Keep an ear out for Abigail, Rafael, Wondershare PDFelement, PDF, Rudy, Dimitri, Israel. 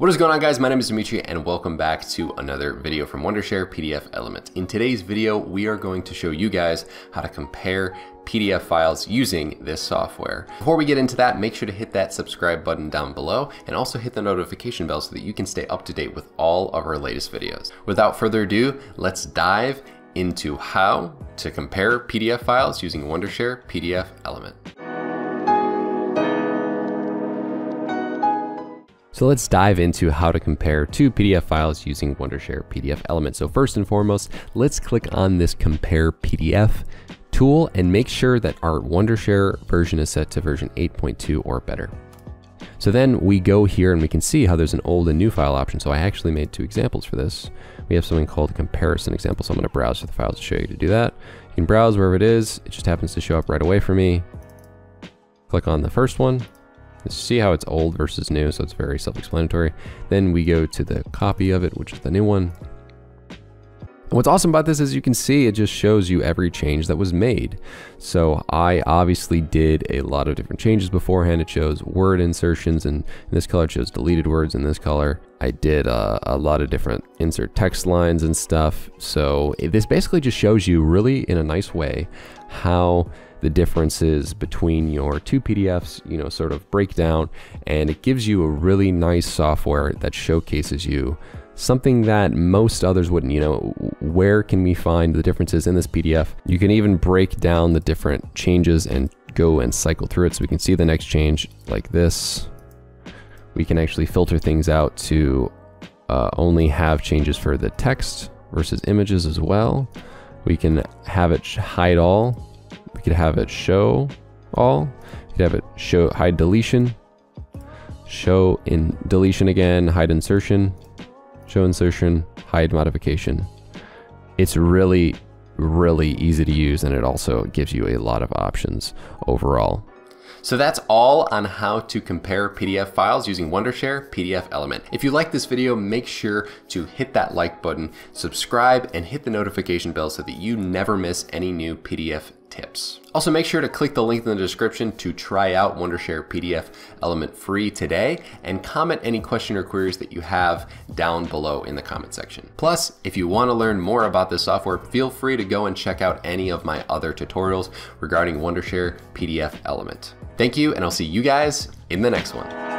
What is going on, guys? My name is Dimitri and welcome back to another video from Wondershare PDFelement. In today's video, we are going to show you guys how to compare PDF files using this software. Before we get into that, make sure to hit that subscribe button down below and also hit the notification bell so that you can stay up to date with all of our latest videos. Without further ado, let's dive into how to compare PDF files using Wondershare PDFelement. So let's dive into how to compare two PDF files using Wondershare PDFelement. So first and foremost, let's click on this Compare PDF tool and make sure that our Wondershare version is set to version 8.2 or better. So then we go here and we can see how there's an old and new file option. So I actually made two examples for this. We have something called a comparison example. So I'm going to browse to the file to show you to do that. You can browse wherever it is. It just happens to show up right away for me. Click on the first one. Let's see how it's old versus new, so it's very self-explanatory. Then we go to the copy of it, which is the new one. And what's awesome about this is you can see it just shows you every change that was made. So I obviously did a lot of different changes beforehand. It shows word insertions, and in this color it shows deleted words in this color. I did a lot of different insert text lines and stuff. So this basically just shows you really in a nice way how the differences between your two PDFs, you know, sort of break down, and it gives you a really nice software that showcases you something that most others wouldn't. You know, where can we find the differences in this PDF? You can even break down the different changes and go and cycle through it, so we can see the next change like this. We can actually filter things out to only have changes for the text versus images as well. We can have it hide all. We could have it show all. We could have it show hide deletion, show in deletion again, hide insertion, show insertion, hide modification. It's really, really easy to use, and it also gives you a lot of options overall. So that's all on how to compare PDF files using Wondershare PDFelement. If you like this video, make sure to hit that like button, subscribe, and hit the notification bell so that you never miss any new PDF tips. Also, make sure to click the link in the description to try out Wondershare PDFelement free today, and comment any question or queries that you have down below in the comment section. Plus, if you want to learn more about this software, feel free to go and check out any of my other tutorials regarding Wondershare PDFelement. Thank you, and I'll see you guys in the next one.